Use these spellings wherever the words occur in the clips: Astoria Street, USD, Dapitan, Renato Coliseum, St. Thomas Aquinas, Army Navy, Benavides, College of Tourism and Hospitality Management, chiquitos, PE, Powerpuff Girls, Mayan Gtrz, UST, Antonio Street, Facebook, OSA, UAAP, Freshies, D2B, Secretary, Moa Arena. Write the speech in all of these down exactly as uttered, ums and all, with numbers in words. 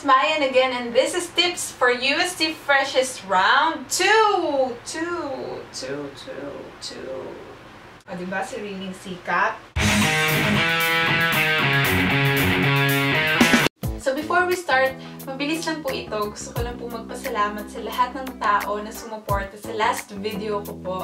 is Mayan again, and this is tips for U S T Freshest Round two! two! two! two! two! O, diba sariling sikap? So before we start, mabilis lang po ito. Gusto ko lang po magpasalamat sa lahat ng tao na sumuporta sa last video ko po.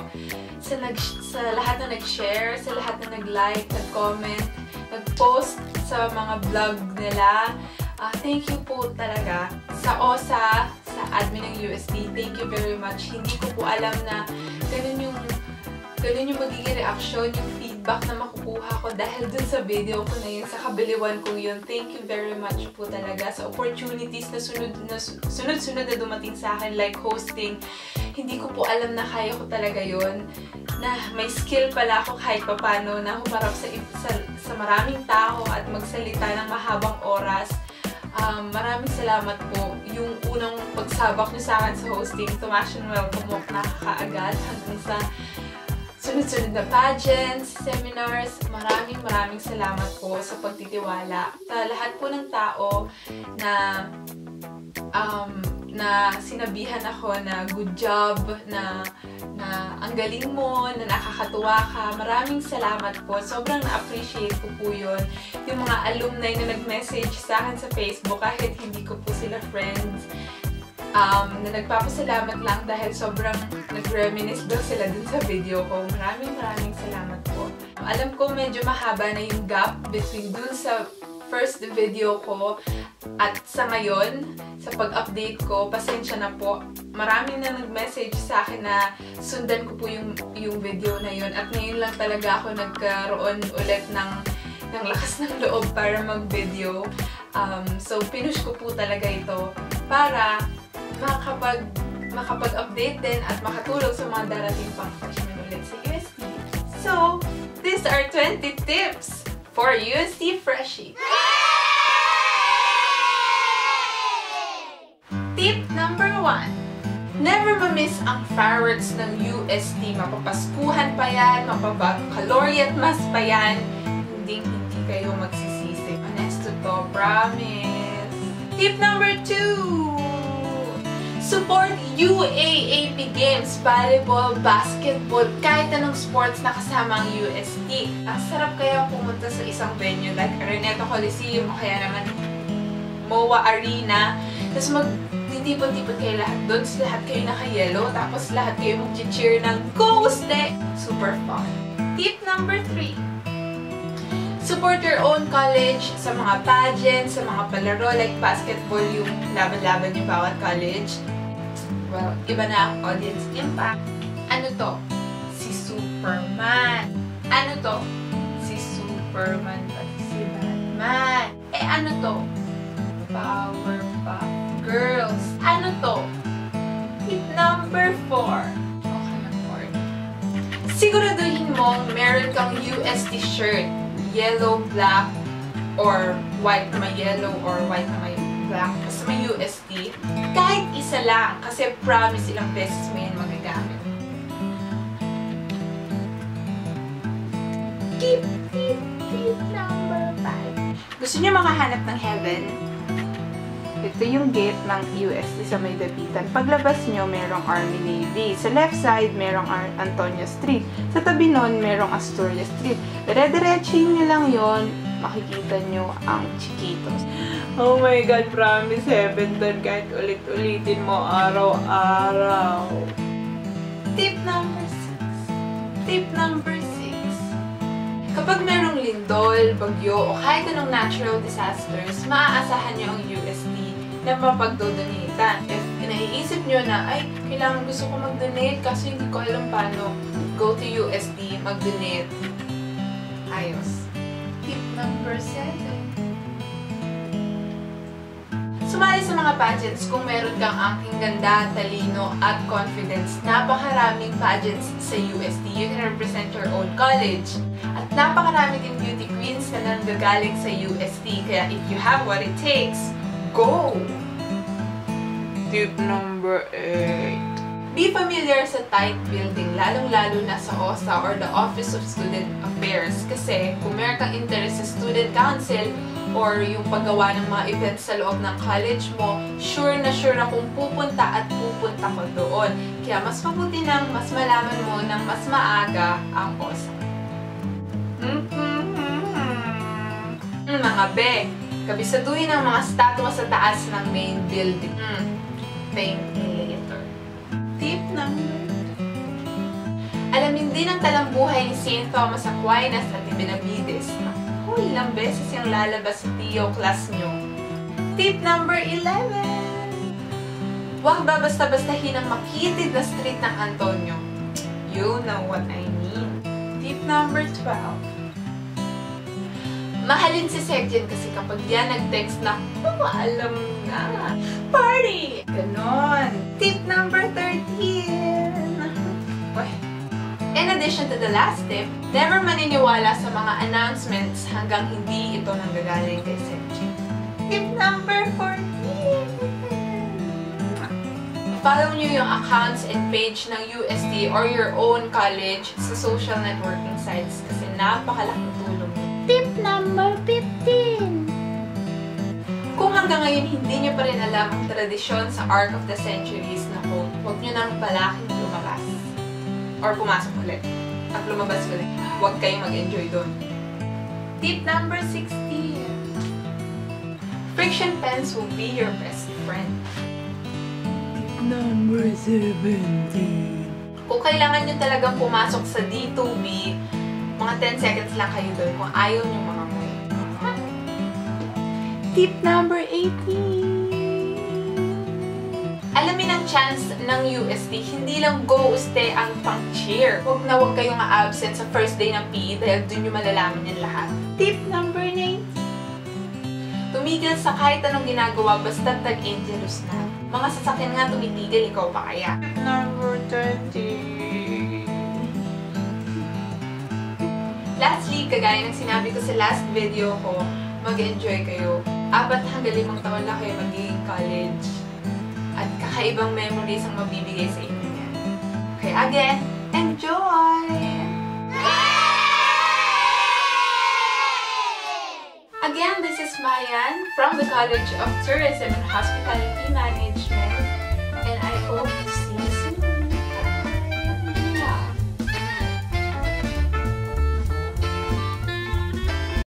Sa, nag sa lahat na nag-share, sa lahat na nag-like, nag-comment, nag-post sa mga vlog nila. Uh, thank you po talaga. Sa O S A, sa admin ng U S D, thank you very much. Hindi ko po alam na ganun yung, ganun yung magiging reaction, yung feedback na makukuha ko dahil dun sa video ko na yun, sa kabiliwan ko yun. Thank you very much po talaga sa opportunities na sunod-sunod na dumating sa akin, like hosting. Hindi ko po alam na kaya ko talaga yun, na may skill pala ako kahit papano na humarap sa, sa, sa maraming tao at magsalita ng mahabang oras. Um, maraming salamat po. Yung unang pagsabak niyo sa akin sa hosting, tumasyon well, kumok na kaagad hanggang sa sunod-sunod na pageants, seminars. Maraming maraming salamat po sa pagtitiwala. Sa lahat po ng tao na um, na sinabihan ako na good job, na, na ang galing mo, na nakakatuwa ka. Maraming salamat po. Sobrang na-appreciate ko po yun. Yung mga alumni na nag-message sa akin sa Facebook kahit hindi ko po sila friends. Um, na nagpapasalamat lang dahil sobrang nag-reminisce daw sila dun sa video ko. Maraming maraming salamat po. Alam ko medyo mahaba na yung gap between dun sa first video ko at sa ngayon, sa pag-update ko. Pasensya na po. Maraming na nag-message sa akin na sundan ko po yung, yung video na yun. At ngayon lang talaga ako nagkaroon ulit ng, ng lakas ng loob para mag-video. Um, so, pinush ko po talaga ito para makapag, makapag-update din at makatulog sa mga darating pang freshman ulit sa U S T. So, these are twenty tips for U S T Freshie! Tip number one. Never mamiss ang fireworks ng U S T. Mapapaskuhan pa yan, mapapakaloryat mas pa yan. Hindi, hindi kayo magsisisi. Honesto to, promise! Tip number two. Support U A A P games, volleyball, basketball, kahit anong sports na kasama ang U S T. Ang sarap kaya pumunta sa isang venue like Renato Coliseum o kaya naman Moa Arena. Tapos magtitipon-tipon kayo lahat doon, lahat kayo naka-yellow, tapos lahat kayo mag-cheer ng Go U S T! Super fun! Tip number three. Support your own college sa mga pageants, sa mga palaro, like basketball, yung laban-laban yung bawat college. Well, iba na ang audience impact. Ano to? Si Superman. Ano to? Si Superman pati si Batman. Eh ano to? Powerpuff Girls. Ano to? Tip number four. Okay na four. Siguraduhin mong meron kang U S T shirt. Yellow, black, or white na may yellow, or white na may black. Basta may U S T. Kahit isa lang, kasi promise ilang beses mo yan magagamit. Tip, tip, tip number five. Gusto niyo makahanap ng heaven? Ito yung gate ng U S T sa may dapitan. Paglabas nyo, merong Army Navy. Sa left side, merong Antonio Street. Sa tabi nun, merong Astoria Street. Dire-diretsin nyo lang yon, makikita nyo ang chiquitos. Oh my God, promise heaven doon kahit ulit-ulitin mo araw-araw. Tip number six. Tip number six. Kapag merong lindol, bagyo, o kahit anong natural disasters, maaasahan nyo ang U S T na mapagdodonate. If naiisip nyo na, ay, kailangan gusto ko mag-donate kasi hindi ko alam paano, go to U S D, mag-donate. Ayos. Tip number seven. Sumali sa mga pageants kung meron kang angking ganda, talino, at confidence. Napakaraming pageants sa U S D. You can represent your own college. At napakarami din beauty queens na nanggagaling sa U S D. Kaya if you have what it takes, go! Tip number eight. Be familiar sa tight building, lalong-lalo na sa O S A or the Office of Student Affairs. Kasi kung meron kang interest sa student council o or yung paggawa ng mga events sa loob ng college mo, sure na sure akong pupunta at pupunta ko doon. Kaya mas mabuti nang mas malaman mo nang mas maaga ang O S A. Mm-hmm. Mm, mga be, kabisaduhin ang mga statwa sa taas ng main building. Mm, thank you later. Tip number alamin din ang talambuhay ni Saint Thomas Aquinas at Benavides. Naku, ilang beses yung lalabas si Tio class nyo. Tip number eleven. Huwag babasta-bastahin ang makitid na street ng Antonio. You know what I mean. Tip number twelve. Mahalin si Secretary kasi kapag yan nag-text na, oh, alam na. Party! Ganon. Tip number thirteen. Uy. In addition to the last tip, never maniniwala sa mga announcements hanggang hindi ito nanggagaling kay Secchi. Tip number fourteen! Follow niyo yung accounts and page ng U S T or your own college sa social networking sites kasi napakalaking tulong. Tip number fifteen! Kung hanggang ngayon hindi niyo pa rin alam ang tradisyon sa Arc of the Centuries na quote, huwag niyo nang palaking lumabas. Or pumasok ulit at lumabas ulit. Huwag kayong mag-enjoy doon. Tip number sixteen. Friction pens will be your best friend. Tip number seventeen. Kung kailangan nyo talagang pumasok sa D two B, mga ten seconds lang kayo doon kung ayaw nyo mga moy. Tip number eighteen. Alamin ang chance ng U S T, hindi lang go stay ang pang-cheer. Huwag na huwag kayong ma-absent sa first day ng P E dahil dun yung malalaman yan lahat. Tip number nine. Tumigil sa kahit anong ginagawa basta tag-angelus na. Mga sasakyan nga tumitigil, ikaw pa kaya? Tip number thirty. Lastly, kagaya ng sinabi ko sa last video ko, mag-enjoy kayo. Apat hanggang limang taon lang kayo magiging college. At kakaibang memories ang mabibigay sa inyo niya. Okay, again, enjoy! Again, this is Mayan from the College of Tourism and Hospitality Management.